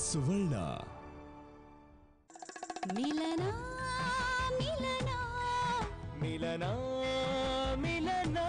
सुवर्ण। मिलना मिलना मिलना मिलना।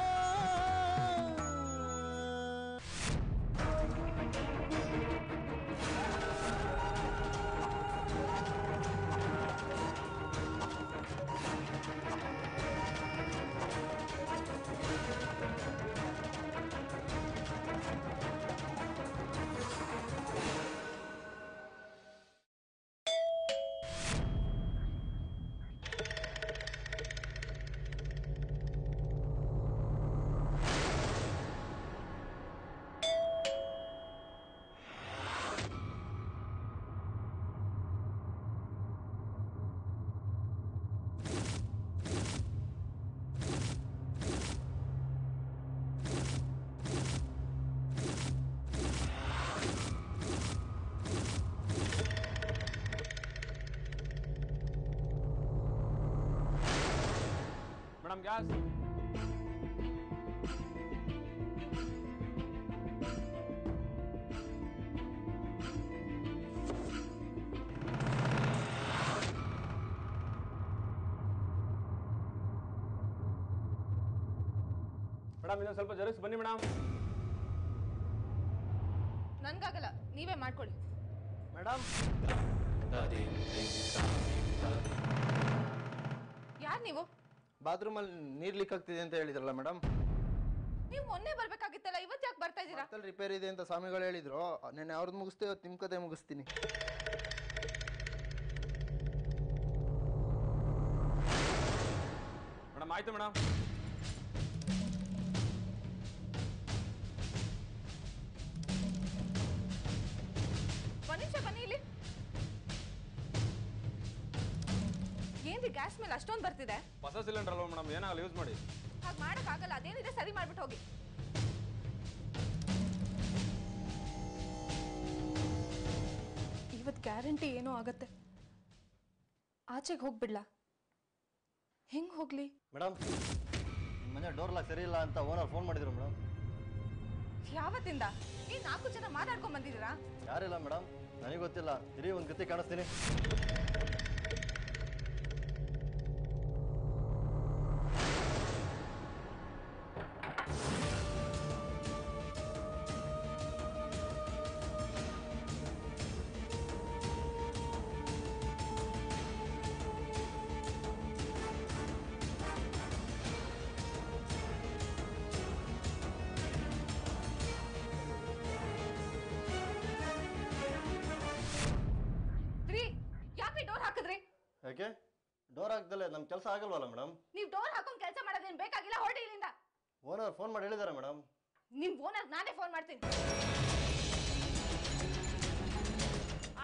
Yes. मैडम इन स्वल्प जरिस बनी मैडम ननगागल नीवे माड्कोळ्ळि मैडम यार नीवु बाथरूम नीर लीक आगतिदे ಅಂತ ಹೇಳಿದ್ರಲ್ಲ ಮೇಡಂ ನೀವು ಮೊನ್ನೆ ಬರಬೇಕಾಗಿತ್ತಲ್ಲ ಇವತ್ತು ಯಾಕೆ ಬರ್ತಾ ಇದೀರಾ ಅತ್ತಲ್ ರಿಪೇರ್ ಇದೆ ಅಂತ ಸ್ವಾಮಿಗಳು ಹೇಳಿದ್ರು ನಾನು ಅವರದು ಮುಗಿಸ್ತೀನಿ ಇವತ್ತು ನಿಮ್ಮ ಕಥೆ ಮುಗಿಸ್ತೀನಿ ಮೇಡಂ ಆಯ್ತು ಮೇಡಂ ಬನ್ನಿ ಬನ್ನಿ ಇಲ್ಲಿ ಏನ್ರಿ ಗ್ಯಾಸ್ ಮೇಲೆ ಅಷ್ಟೊಂದು ಬರ್ತಿದೆ ಹೊಸ ಸಿಲಿಂಡರ್ ಅಲ್ವಾ ಮೇಡಂ ಏನಾಗಲ್ಲ ಯೂಸ್ ಮಾಡಿ ಹಾಗೆ ಮಾಡಕ ಆಗಲ್ಲ ಅದೇನಿದೆ ಸರಿ ಮಾಡ್ಬಿಟ್ಟು ಹೋಗಿ ಇವತ್ತು ಗ್ಯಾರಂಟಿ ಏನೋ ಆಗುತ್ತೆ ಆಚೆಗೆ ಹೋಗಿ ಬಿಡ್ಲಾ ಹೆಂಗ್ ಹೋಗ್ಲಿ ಮೇಡಂ ಮನೆ ಡೋರ್ ಲಾಕ್ ಸರಿ ಇಲ್ಲ ಅಂತ ಓನರ್ ಫೋನ್ ಮಾಡಿದ್ರು ಮೇಡಂ ಯಾವತ್ತಿಂದ ಈ ನಾಲ್ಕು ಜನ ಮಾತಾಡ್ಕೊಂಡು ಬಂದಿದ್ದೀರಾ ಯಾರಿಲ್ಲ ಮೇಡಂ ನನಗೆ ಗೊತ್ತಿಲ್ಲ ತಿರಿ ಒಂದು ಗತಿ ಕಾಣಿಸ್ತೀನಿ ಡೋರ್ ಹಾಕದಲ್ಲೇ ನಮ್ಮ ಕೆಲಸ ಆಗಲ್ವಲ್ಲ ಮೇಡಂ ನೀವು ಡೋರ್ ಹಾಕೊಂಡು ಕೆಲಸ ಮಾಡೋದೇನ್ ಬೇಕಾಗಿಲ್ಲ ಹೊರಡಿ ಇಲ್ಲಿಂದ ಓನರ್ ಫೋನ್ ಮಾಡಿ ಹೇಳಿದಾರೆ ಮೇಡಂ ನಿಮ್ಮ ಓನರ್ ನಾನೇ ಫೋನ್ ಮಾಡ್ತೀನಿ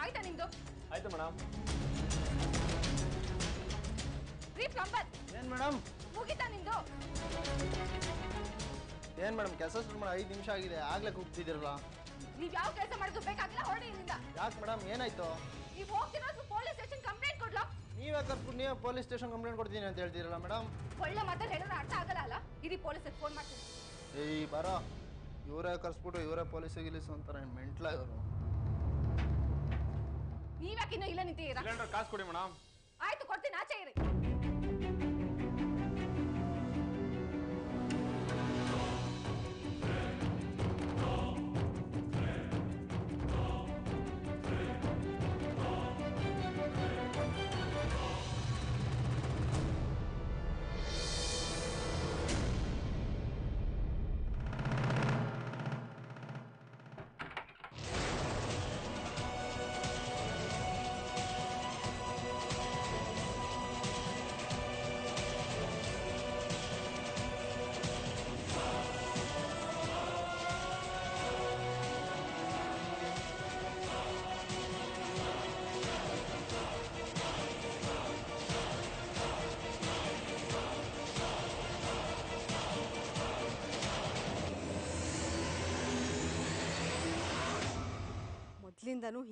ಆಯ್ತಾ ನಿಮ್ದು ಆಯ್ತಾ ಮೇಡಂ ರೀ ಪ್ಲಂಬರ್ ಏನು ಮೇಡಂ ಮುಗಿತಾ ನಿಮ್ದು ಏನು ಮೇಡಂ ಕೆಲಸ ಶುರು ಮಾಡಿ 5 ನಿಮಿಷ ಆಗಿದೆ ಆಗಲೇ ಕೂಗ್ತಿದ್ದೀರಲ್ಲ ನೀವು ಯಾವ ಕೆಲಸ ಮಾಡೋದು ಬೇಕಾಗಿಲ್ಲ ಹೊರಡಿ ಇಲ್ಲಿಂದ ಯಾಕೆ ಮೇಡಂ ಏನಾಯ್ತು ನೀವು ಹೋಗ್ತಿರೋದು ಪೊಲೀಸ್ ಸ್ಟೇಷನ್ ಕಂಪ್ಲೇಂಟ್ ಕೊಡ್ಲಾ ನೀವೇ ಕರ್ಕೊಂಡು ನೀವೇ ಪೊಲೀಸ್ ಸ್ಟೇಷನ್ ಕಂಪ್ಲೇಂಟ್ ಕೊಡ್ತೀನಿ ಅಂತ ಹೇಳ್ತೀರಲ್ಲ ಮೇಡಮ್ ಒಳ್ಳೆ ಮಾತು ಹೇಳಿದ್ರೆ ಅರ್ಥ ಆಗಲ್ಲ ಅಲ್ಲ ಇರಿ ಪೊಲೀಸಿಗೆ ಫೋನ್ ಮಾಡ್ತೀನಿ ಏಯ್ ಬಾರೋ ಇವರೇ ಕರ್ಸ್ಬಿಟ್ಟು ಇವರೇ ಪೊಲೀಸಿಗೆ ಇಲ್ಲಿಸು ಅಂತಾರೆ ಮೆಂಟ್ಲ ಇವರು ನೀವ್ಯಾಕೆ ಇನ್ನೂ ಇಲ್ಲ ನಿಂತಿದ್ದೀರಾ ಸಿಲಿಂಡರ್ ಕಾಸು ಕೊಡಿ ಮೇಡಮ್ ಆಯ್ತು ಕೊಡ್ತೀನಿ ಆಚೆ ಇರಿ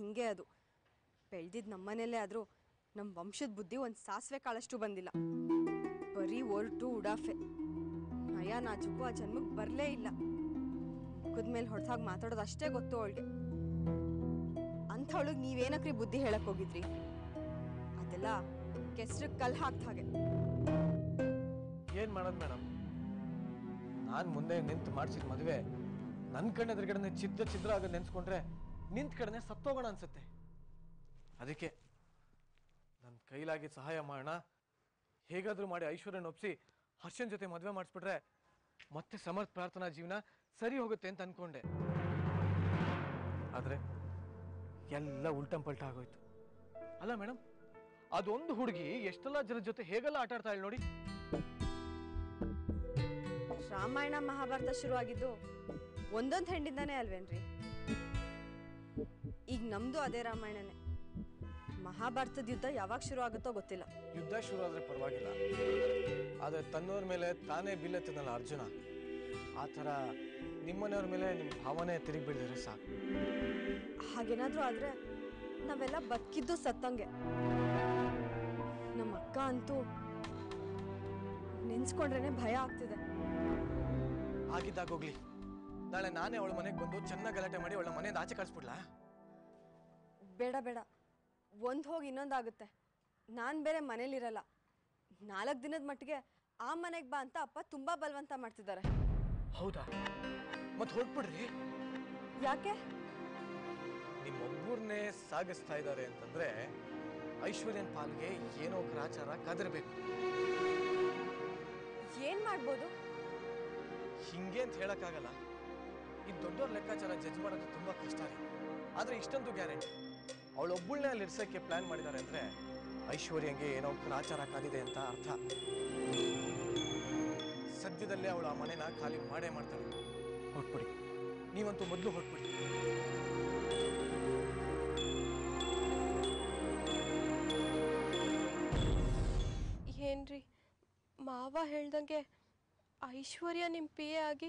ಹಿಂಗೆ ಅದು ಬೆಳೆದಿದ್ ನಮ್ಮನೇಲೆ ಆದ್ರೂ ನಮ್ ವಂಶದ ಬುದ್ಧಿ ಒಂದ್ ಸಾಸಿವೆ ಕಾಳಷ್ಟು ಬಂದಿಲ್ಲ ಬರೀ ಒರ್ಟು ಉಡಾಫೆ ನಯ ನಾಚುಕು ಆ ಜನ್ಮಕ್ ಬರ್ಲೇ ಇಲ್ಲ ಕುದ್ಮೇಲೆ ಹೊಡ್ಸಾಗ ಮಾತಾಡೋದು ಅಷ್ಟೇ ಗೊತ್ತು ಅವಳಿಗೆ ಅಂತ ಅಂಥವಳಿಗೆ ನೀವೇನಕ್ರಿ ಬುದ್ಧಿ ಹೇಳಕ್ ಹೋಗಿದ್ರಿ? ಅದೆಲ್ಲ ಕೆಸರು ಕಲ್ ಹಾಕ್ತ ಹಾಗೆ. ಏನ್ ಮಾಡೋದು ಮೇಡಮ್, ನಾನು ಮುಂದೆ ನಿಂತು ಮಾಡಿಸಿದ ಮದುವೆ ನನ್ನ ಕಣ್ಣೆದುರುಗಡೆ ಚಿದ್ರ ಚಿದ್ರ ಆಗ ನೆನ್ಸ್ಕೊಂಡ್ರೆ ನಿಂತ ಕಡೆನೆ ಸತ್ತೋಗೋಣ ಅನ್ಸುತ್ತೆ. ಅದಕ್ಕೆ ನನ್ನ ಕೈಲಾಗಿ ಸಹಾಯ ಮಾಡೋಣ, ಹೇಗಾದರೂ ಮಾಡಿ ಐಶ್ವರ್ಯನ ಒಪ್ಪಿಸಿ ಹರ್ಷನ್ ಜೊತೆ ಮದುವೆ ಮಾಡಿಸ್ಬಿಟ್ರೆ ಮತ್ತೆ ಸಮರ್ಥ ಪ್ರಾರ್ಥನಾ ಜೀವನ ಸರಿ ಹೋಗುತ್ತೆ ಅಂತ ಅನ್ಕೊಂಡೆ. ಆದರೆ ಎಲ್ಲ ಉಲ್ಟಂ ಪಲ್ಟ ಆಗೋಯ್ತು. ಅಲ್ಲ ಮೇಡಮ್, ಅದೊಂದು ಹುಡುಗಿ ಎಷ್ಟೆಲ್ಲ ಜನರ ಜೊತೆ ಹೇಗೆಲ್ಲ ಆಟ ಆಡ್ತಾಳೆ ನೋಡಿ. ರಾಮಾಯಣ ಮಹಾಭಾರತ ಶುರುವಾಗಿದ್ದು ಒಂದೊಂದು ಹೆಣ್ಣಿಂದಾನೇ ಅಲ್ವೇನ್ರಿ? ಈಗ ನಮ್ದು ಅದೇ ರಾಮಾಯಣನೇ. ಮಹಾಭಾರತದ ಯುದ್ಧ ಯಾವಾಗ ಶುರು ಆಗುತ್ತೋ ಗೊತ್ತಿಲ್ಲ. ಯುದ್ಧ ಶುರು ಆದ್ರೆ ಪರವಾಗಿಲ್ಲ, ಆದ್ರೆ ತನ್ನವ್ರ ಮೇಲೆ ತಾನೇ ಬಿಲ್ಲೆತ್ತದಲ್ಲ ಅರ್ಜುನ, ಆ ಥರ ನಿಮ್ಮನೆಯವ್ರ ಮೇಲೆ ನಿಮ್ಮ ಭಾವನೆ ತಿರುಗಿ ಬೀಳಿದ್ರೆ ಸಾಕು. ಹಾಗೇನಾದ್ರೂ ಆದ್ರೆ ನಾವೆಲ್ಲ ಬದುಕಿದ್ದು ಸತ್ತಂಗೆ. ನಮ್ಮ ಅಕ್ಕ ಅಂತೂ ನೆನ್ಸ್ಕೊಂಡ್ರೇನೆ ಭಯ ಆಗ್ತಿದೆ. ಆಗಿದ್ದಾಗೋಗ್ಲಿ, ನಾಳೆ ನಾನೇ ಅವಳ ಮನೆಗೆ ಬಂದು ಚೆನ್ನಾಗಿ ಗಲಾಟೆ ಮಾಡಿ ಅವಳ ಮನೆಯಿಂದ ಆಚೆ ಕಳಿಸ್ಬಿಡ್ಲಾ? ಬೇಡ ಬೇಡ, ಒಂದು ಹೋಗಿ ಇನ್ನೊಂದಾಗುತ್ತೆ. ನಾನು ಬೇರೆ ಮನೇಲಿರಲ್ಲ, 4 ದಿನದ ಮಟ್ಟಿಗೆ ಆ ಮನೆಗೆ ಬಾ ಅಂತ ಅಪ್ಪ ತುಂಬಾ ಬಲವಂತ ಮಾಡ್ತಿದ್ದಾರೆ. ಹೌದಾ? ಮತ್ತೆ ಹೊರಟ್ಬಿಡ್ರಿ. ಯಾಕೆ? ನಿಮ್ಮೊಬ್ಬರನ್ನೇ ಸಾಗಿಸ್ತಾ ಇದ್ದಾರೆ ಅಂತಂದ್ರೆ ಐಶ್ವರ್ಯನ್ ಪಾಲ್ಗೆ ಏನೋ ಗ್ರಾಚಾರ ಕದರ್ಬೇಕು. ಏನ್ ಮಾಡ್ಬೋದು? ಹಿಂಗೆ ಅಂತ ಹೇಳಕ್ಕಾಗಲ್ಲ, ಇದು ದೊಡ್ಡವ್ರ ಲೆಕ್ಕಾಚಾರ ಜಡ್ಜ್ ಮಾಡೋದು ತುಂಬಾ ಕಷ್ಟ ರೀ. ಆದ್ರೆ ಇಷ್ಟೊಂದು ಗ್ಯಾರಂಟಿ, ಅವಳೊಬ್ಬಳನ್ನೇ ಅಲ್ಲಿ ಇರ್ಸೋಕ್ಕೆ ಪ್ಲಾನ್ ಮಾಡಿದ್ದಾರೆ ಅಂದರೆ ಐಶ್ವರ್ಯಂಗೆ ಏನೋ ಗ್ರಾಚಾರ ಕಾದಿದೆ ಅಂತ ಅರ್ಥ. ಸದ್ಯದಲ್ಲೇ ಅವಳು ಆ ಮನೇನ ಖಾಲಿ ಮಾಡೇ ಮಾಡ್ತಾಳೆ. ಹೊರಟ್ಬಿಡಿ, ನೀವಂತೂ ಮೊದಲು ಹೊರಟ್ಬಿಡಿ. ಏನ್ರಿ ಮಾವ ಹೇಳ್ದಂಗೆ ಐಶ್ವರ್ಯ ನಿಮ್ಮ ಪಿ ಎ ಆಗಿ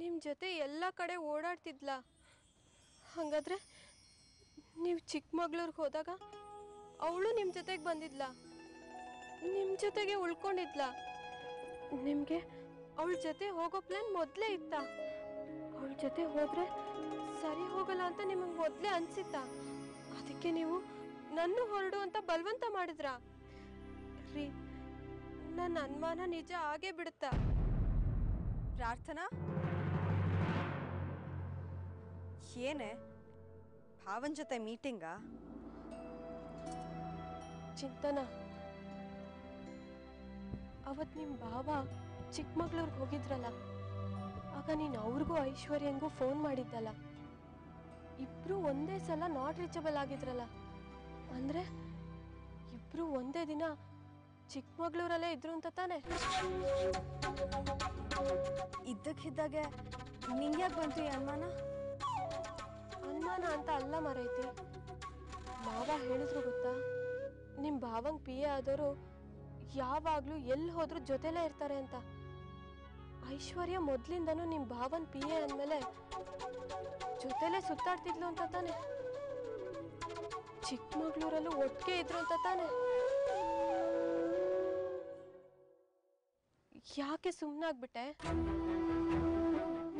ನಿಮ್ಮ ಜೊತೆ ಎಲ್ಲ ಕಡೆ ಓಡಾಡ್ತಿದ್ಲಾ? ಹಾಗಾದರೆ ನೀವು ಚಿಕ್ಕಮಗಳೂರಿಗೆ ಹೋದಾಗ ಅವಳು ನಿಮ್ಮ ಜೊತೆಗೆ ಬಂದಿದ್ಲ, ನಿಮ್ಮ ಜೊತೆಗೆ ಉಳ್ಕೊಂಡಿದ್ಲ? ನಿಮಗೆ ಅವಳ ಜೊತೆ ಹೋಗೋ ಪ್ಲಾನ್ ಮೊದಲೇ ಇತ್ತ? ಅವಳ ಜೊತೆ ಹೋದರೆ ಸರಿ ಹೋಗಲ್ಲ ಅಂತ ನಿಮಗೆ ಮೊದಲೇ ಅನಿಸಿತ್ತ? ಅದಕ್ಕೆ ನೀವು ನನ್ನೂ ಹೊರಡು ಅಂತ ಬಲವಂತ ಮಾಡಿದ್ರ ರೀ? ನನ್ನ ಅನುಮಾನ ನಿಜ ಆಗೇ ಬಿಡುತ್ತಾ? ಪ್ರಾರ್ಥನಾ, ಏನೇ ಭಾವನ್ ಜೊತೆ ಮೀಟಿಂಗಾ? ಚಿಂತನ, ಅವತ್ ನಿಮ್ ಭಾವ ಚಿಕ್ಕಮಗಳೂರ್ಗೆ ಹೋಗಿದ್ರಲ್ಲ, ಆಗ ನೀನು ಅವ್ರಿಗೂ ಐಶ್ವರ್ಯಂಗೂ ಫೋನ್ ಮಾಡಿದ್ದಲ್ಲ. ಇಬ್ರು ಒಂದೇ ಸಲ ನಾಟ್ ರೀಚಬಲ್ ಆಗಿದ್ರಲ್ಲ, ಅಂದ್ರೆ ಇಬ್ರು ಒಂದೇ ದಿನ ಚಿಕ್ಕಮಗಳೂರಲ್ಲೇ ಇದ್ರು ಅಂತ ತಾನೆ? ಇದ್ದಕ್ಕಿದ್ದಾಗೆ ನಿಂಗ್ಯಾಕೆ ಬಂತು ಈ ಅನುಮಾನ? ಅನುಮಾನ ಅಂತ ಅಲ್ಲ ಮರೈತಿ, ಮಾವ ಹೇಳಿದ್ರು ಗೊತ್ತಾ, ನಿಮ್ಮ ಭಾವಂಗೆ ಪಿ ಎ ಆದವರು ಯಾವಾಗಲೂ ಎಲ್ಲಿ ಹೋದ್ರೂ ಜೊತೆಲೇ ಇರ್ತಾರೆ ಅಂತ. ಐಶ್ವರ್ಯ ಮೊದಲಿಂದನೂ ನಿಮ್ಮ ಭಾವನ ಪಿ ಎ ಅಂದಮೇಲೆ ಜೊತೆಲೇ ಸುತ್ತಾಡ್ತಿದ್ಲು ಅಂತ ತಾನೆ? ಚಿಕ್ಕಮಗಳೂರಲ್ಲೂ ಒಟ್ಟಿಗೆ ಇದ್ರು ಅಂತ ತಾನೆ? ಯಾಕೆ ಸುಮ್ಮನಾಗ್ಬಿಟ್ಟೆ?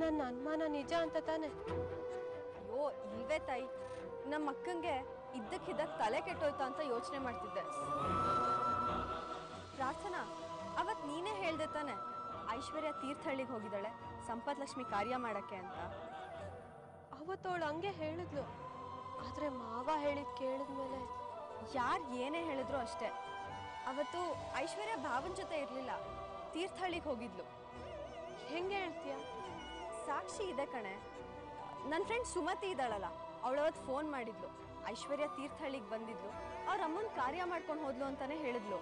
ನನ್ನ ಅನುಮಾನ ನಿಜ ಅಂತ ತಾನೆ? ಅಯ್ಯೋ ಇಲ್ವೇ ತಾಯಿ, ನಮ್ಮ ಅಕ್ಕಂಗೆ ಇದ್ದಕ್ಕಿದ್ದಾಗ ತಲೆ ಕೆಟ್ಟೋಯ್ತು ಅಂತ ಯೋಚನೆ ಮಾಡ್ತಿದ್ದೆ. ಪ್ರಾರ್ಥನಾ, ಅವತ್ತು ನೀನೇ ಹೇಳ್ದೆ ತಾನೆ ಐಶ್ವರ್ಯ ತೀರ್ಥಹಳ್ಳಿಗೆ ಹೋಗಿದ್ದಾಳೆ ಸಂಪತ್ಲಕ್ಷ್ಮಿ ಕಾರ್ಯ ಮಾಡೋಕ್ಕೆ ಅಂತ? ಅವತ್ತವಳು ಹಂಗೆ ಹೇಳಿದ್ಲು, ಆದರೆ ಮಾವ ಹೇಳಿದ ಕೇಳಿದ್ಮೇಲೆ ಯಾರು ಏನೇ ಹೇಳಿದ್ರು ಅಷ್ಟೇ. ಅವತ್ತು ಐಶ್ವರ್ಯ ಭಾವನ ಜೊತೆ ಇರಲಿಲ್ಲ, ತೀರ್ಥಹಳ್ಳಿಗೆ ಹೋಗಿದ್ಲು. ಹೆಂಗೆ ಹೇಳ್ತೀಯ? ಸಾಕ್ಷಿ ಇದೆ ಕಣೆ, ನನ್ನ ಫ್ರೆಂಡ್ ಸುಮತಿ ಇದ್ದಾಳಲ್ಲ, ಅವಳವತ್ತು ಫೋನ್ ಮಾಡಿದ್ಲು. ಐಶ್ವರ್ಯ ತೀರ್ಥಹಳ್ಳಿಗೆ ಬಂದಿದ್ಲು, ಅವ್ರ ಅಮ್ಮನ ಕಾರ್ಯ ಮಾಡ್ಕೊಂಡು ಹೋದ್ಲು ಅಂತಾನೆ ಹೇಳಿದ್ಲು.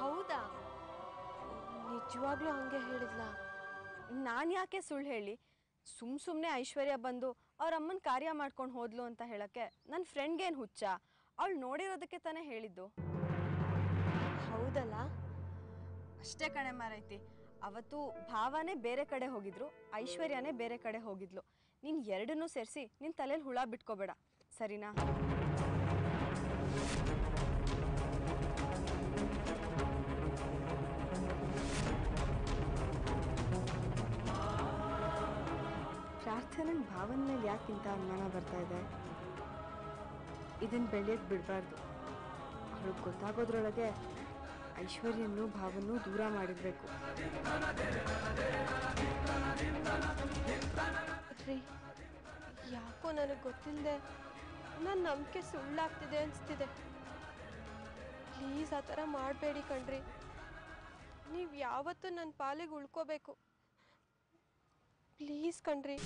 ಹೌದಾ? ನಿಜವಾಗ್ಲೂ ಹಂಗೆ ಹೇಳಿದ್ಲ? ನಾನು ಯಾಕೆ ಸುಳ್ಳು ಹೇಳಿ? ಸುಮ್ಮನೆ ಐಶ್ವರ್ಯ ಬಂದು ಅವ್ರ ಅಮ್ಮನ ಕಾರ್ಯ ಮಾಡ್ಕೊಂಡು ಹೋದ್ಲು ಅಂತ ಹೇಳಕ್ಕೆ ನನ್ನ ಫ್ರೆಂಡ್ಗೇನು ಹುಚ್ಚ? ಅವಳು ನೋಡಿರೋದಕ್ಕೆ ತಾನೇ ಹೇಳಿದ್ದು. ಹೌದಲ್ಲ? ಅಷ್ಟೇ ಕಣೆ ಮಾರೈತಿ, ಅವತ್ತು ಭಾವನೆ ಬೇರೆ ಕಡೆ ಹೋಗಿದ್ರು, ಐಶ್ವರ್ಯನೇ ಬೇರೆ ಕಡೆ ಹೋಗಿದ್ಲು. ನೀನು ಎರಡನ್ನೂ ಸೇರಿಸಿ ನಿನ್ನ ತಲೆಯಲ್ಲಿ ಹುಳ ಬಿಟ್ಕೋಬೇಡ, ಸರಿನಾ? ಪ್ರಾರ್ಥನೆ ಭಾವನ ಮೇಲೆ ಯಾಕಿಂತ ಅನುಮಾನ ಬರ್ತಾ ಇದೆ? ಇದನ್ನು ಬೆಳೆಯಕ್ಕೆ ಬಿಡಬಾರ್ದು. ಅವ್ರಿಗೆ ಗೊತ್ತಾಗೋದ್ರೊಳಗೆ ಐಶ್ವರ್ಯನೂ ಭಾವನೂ ದೂರ ಮಾಡಿರಬೇಕು. ರೀ ಯಾಕೋ ನನಗೆ ಗೊತ್ತಿಲ್ಲದೆ ನನ್ನ ನಂಬಿಕೆ ಸುಳ್ಳಾಗ್ತಿದೆ ಅನಿಸ್ತಿದೆ. ಪ್ಲೀಸ್ ಆ ಥರ ಮಾಡಬೇಡಿ ಕಣ್ರಿ. ನೀವು ಯಾವತ್ತೂ ನನ್ನ ಪಾಲಿಗೆ ಉಳ್ಕೋಬೇಕು. ಪ್ಲೀಸ್ ಕಣ್ರಿ.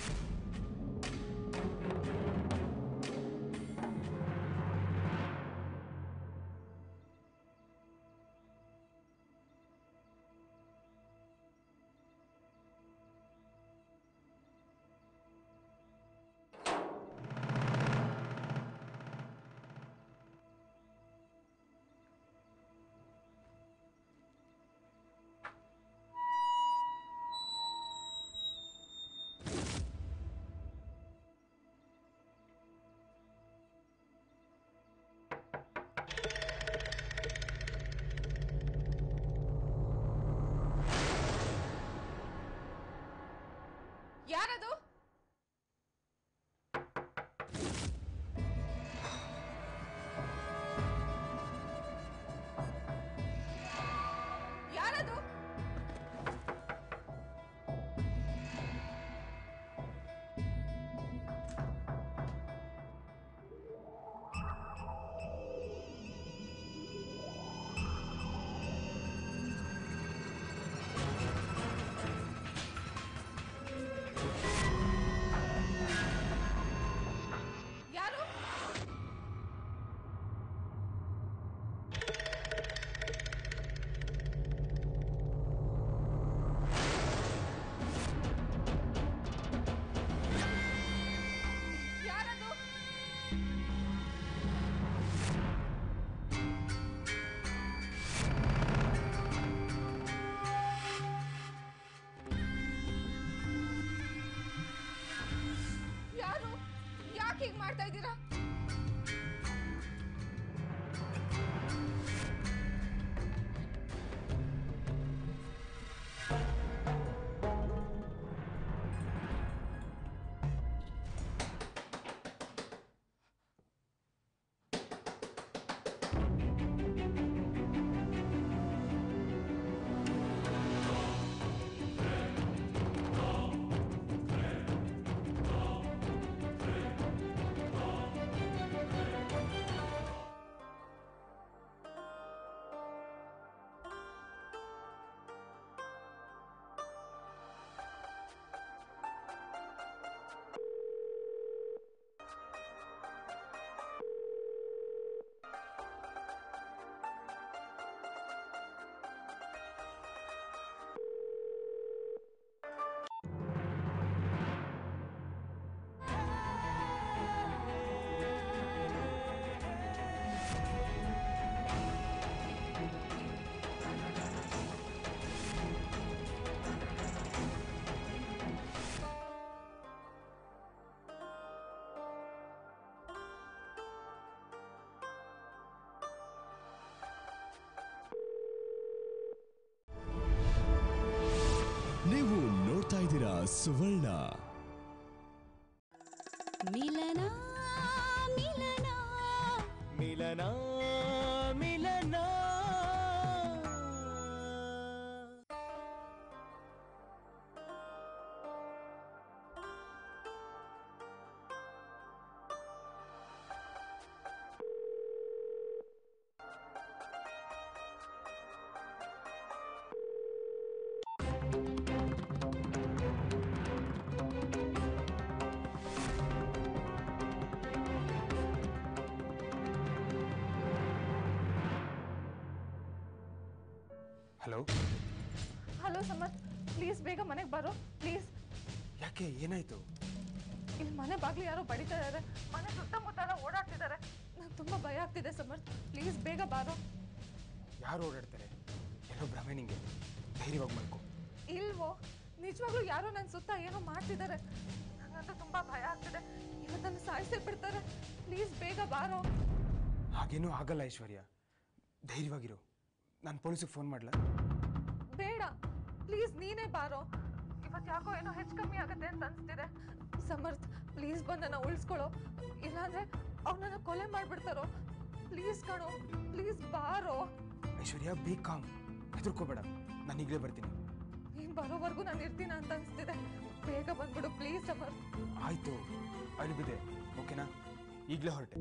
ಸುವರ್ಣ ಮಿಲನ ಮಿಲನ ಮಿಲನ ಮಿಲನ बरो प्लीज याके ಏನಾಯ್ತು ಇಲ್ಲಿ ಮನೆ ಬಾಗಿಲು ಯಾರೋ ಬಡಿತಾ ಇದ್ದಾರೆ ಮನೆ ಸುತ್ತಮುತ್ತ ಎಲ್ಲ ಓಡಾಡ್ತಿದ್ದಾರೆ ನನಗೆ ತುಂಬಾ ಭಯ ಆಗ್ತಿದೆ ಸಮರ್ಥ ಪ್ಲೀಸ್ ಬೇಗ ಬಾರೋ ಯಾರು ಓಡಾಡ್ತಾರೆ ಎಲ್ಲೋ ಭ್ರಮೆ ನಿಮಗೆ ಧೈರ್ಯವಾಗಿ ಮಾಡ್ಕೋ ಇಲ್ವೋ ನಿಜವಾಗ್ಲೂ ಯಾರೋ ನನ್ನ ಸುತ್ತ ಏನೋ ಮಾಡ್ತಿದ್ದಾರೆ ನನಗಂತೂ ತುಂಬಾ ಭಯ ಆಗ್ತಿದೆ ಇವತ್ತನ್ನು ಸಾಯಿಸಿ ಬಿಡ್ತಾರೆ ಪ್ಲೀಸ್ ಬೇಗ ಬಾರೋ ಹಾಗೇನೂ ಆಗಲ್ಲ ಐಶ್ವರ್ಯ ಧೈರ್ಯವಾಗಿರು ನಾನು ಪೊಲೀಸಿಗೆ ಫೋನ್ ಮಾಡ್ಲಾ ಬೇಡ ಪ್ಲೀಸ್ ನೀನೇ ಬಾರೋ ಇವತ್ತು ಏನೋ ಹೆಚ್ಚು ಕಮ್ಮಿ ಆಗುತ್ತೆ ಅಂತ ಅನ್ಸ್ತಿದೆ. ಸಮರ್ಥ ಪ್ಲೀಸ್ ಬಂದನ ಉಳಿಸ್ಕೊಳ್ಳೋ, ಇಲ್ಲಾಂದ್ರೆ ಅವನನ್ನ ಕೊಲೆ ಮಾಡ್ಬಿಡ್ತಾರೋ. ಪ್ಲೀಸ್ ಕಣೋ, ಪ್ಲೀಸ್ ಬಾರೋ. ಐಶ್ವರ್ಯ ಬಿ ಕಾಮ್, ಹೆದರ್ಕೋಬೇಡ, ನಾನು ಈಗಲೇ ಬರ್ತೀನಿ. ನೀನು ಬರೋವರೆಗೂ ನಾನು ಇರ್ತೀನ ಅಂತ ಅನ್ಸ್ತಿದೆ. ಬೇಗ ಬಂದ್ಬಿಡು ಪ್ಲೀಸ್ ಸಮರ್ಥ. ಆಯ್ತು ಅಲ್ಲಿಬಿದೆ, ಓಕೆನಾ? ಈಗಲೇ ಹೊರಟೆ.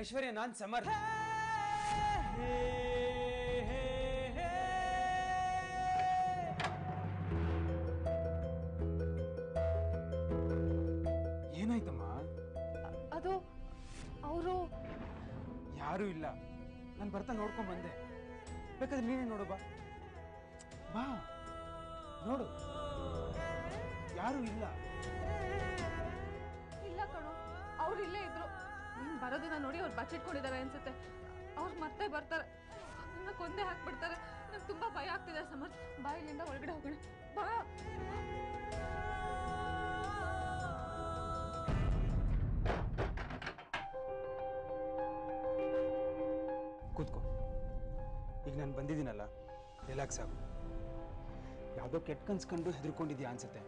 ಐಶ್ವರ್ಯ, ನಾನು ಸಮರ್ಥ. ಏನಾಯ್ತಮ್ಮ? ಅದು ಅವರು ಯಾರೂ ಇಲ್ಲ. ನಾನು ಬರ್ತಾ ನೋಡ್ಕೊಂಡ್ ಬಂದೆ. ಬೇಕಾದ್ರೆ ನೀನೇ ನೋಡು, ಬಾ ಬಾ ನೋಡು. ಯಾರೂ ಇಲ್ಲ. ಇಲ್ಲ ಕಣೋ, ಅವ್ರು ಇಲ್ಲೇ ಇದ್ರು. ನೀನ್ ಬರೋದನ್ನ ನೋಡಿ ಅವ್ರು ಬಚ್ಚಿಟ್ಕೊಂಡಿದ್ದಾರೆ ಅನ್ಸುತ್ತೆ. ಅವ್ರು ಮತ್ತೆ ಬರ್ತಾರೆ, ನನ್ನ ಕೊಂದೆ ಹಾಕ್ಬಿಡ್ತಾರೆ. ನಂಗೆ ತುಂಬಾ ಭಯ ಆಗ್ತಿದೆ ಸಮರ್ಥ. ಬಾಯಿಲಿಂದ ಹೊರಗಡೆ ಹೋಗೋಣ ಬಾ. ಕೂತ್ಕೋ. ಈಗ ನಾನು ಬಂದಿದ್ದೀನಲ್ಲ, ರಿಲ್ಯಾಕ್ಸ್ ಆಗು. ಯಾವುದೋ ಕೆಟ್ಟ ಕನ್ಸ್ಕೊಂಡು ಹೆದರ್ಕೊಂಡಿದ್ಯಾ ಅನ್ಸುತ್ತೆ,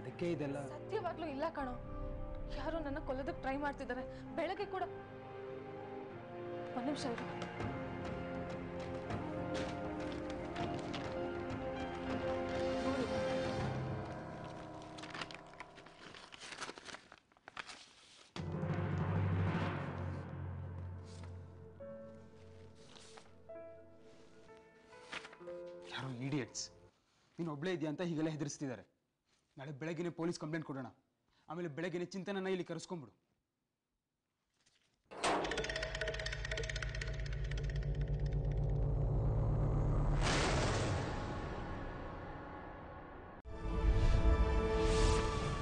ಅದಕ್ಕೆ ಇದೆಲ್ಲ. ಸತ್ಯವಾಗ್ಲೂ ಇಲ್ಲ ಕಣೋ, ಯಾರು ನನ್ನ ಕೊಲ್ಲೋದಕ್ಕೆ ಟ್ರೈ ಮಾಡ್ತಿದ್ದಾರೆ. ಬೆಳಗ್ಗೆ ಕೂಡ ಒಂದು ನಿಮಿಷ ಇರು. ಯಾರೋ ಇಡಿಯಟ್ಸ್ ನೀನು ಒಬ್ಳೆ ಇದೆಯಾ ಅಂತ ಹೀಗೆಲ್ಲ ಹೆದರಿಸ್ತಿದ್ದಾರೆ. ನಾಳೆ ಬೆಳಗ್ಗೆನೆ ಪೊಲೀಸ್ ಕಂಪ್ಲೇಂಟ್ ಕೊಡೋಣ. ಆಮೇಲೆ ಬೆಳಗ್ಗೆ ಚಿಂತನನ ಇಲ್ಲಿ ಕರೆಸ್ಕೊಂಡ್ಬಿಡು.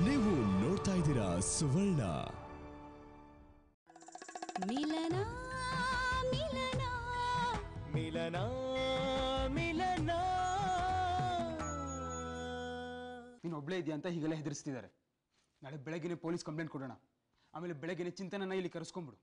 ನೀವು ನೋಡ್ತಾ ಇದ್ದೀರಾ ಸುವರ್ಣ. ಮಿಲನ ಮಿಲನ ಮಿಲನ ಮಿಲನ ನೀನು ಒಬ್ಳೆ ಇದೆಯಾ ಅಂತ ಹೀಗೆಲ್ಲ ಹೆದರಿಸ್ತಿದ್ದಾರೆ. ನಾಳೆ ಬೆಳಗ್ಗೆ ಪೊಲೀಸ್ ಕಂಪ್ಲೇಂಟ್ ಕೊಡೋಣ. ಆಮೇಲೆ ಬೆಳಗ್ಗೆ ಚಿಂತನನ ಇಲ್ಲಿ ಕರೆಸ್ಕೊಂಡ್ಬಿಡು.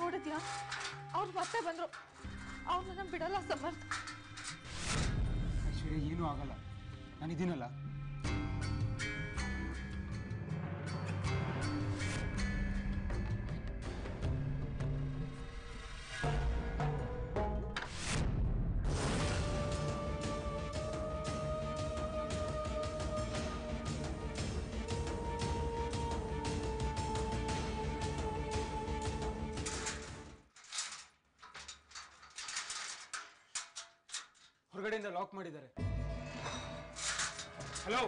ನೋಡಿದ್ಯಾ, ಅವ್ರು ಮತ್ತೆ ಬಂದ್ರು. ಅವನನ್ನ ಬಿಡಲ್ಲ ಸಮರ್ಥ. ಐಶ್ವರ್ಯ, ಏನೂ ಆಗಲ್ಲ, ನಾನಿದ್ದೀನಲ್ಲ. ಹೊರಗಡೆಯಿಂದ ಲಾಕ್ ಮಾಡಿದ್ದಾರೆ. हेलो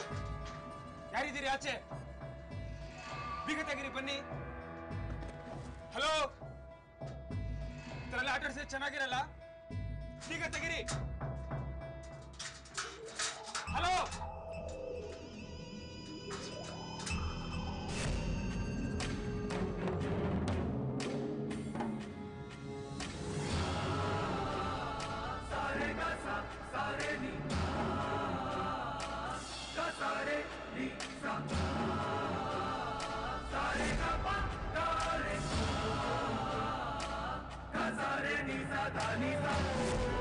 यारी धीरे आचे विगतगिरी बन्नी हेलो तरला आटर से चनागिरला विगतगिरी हेलो Nisa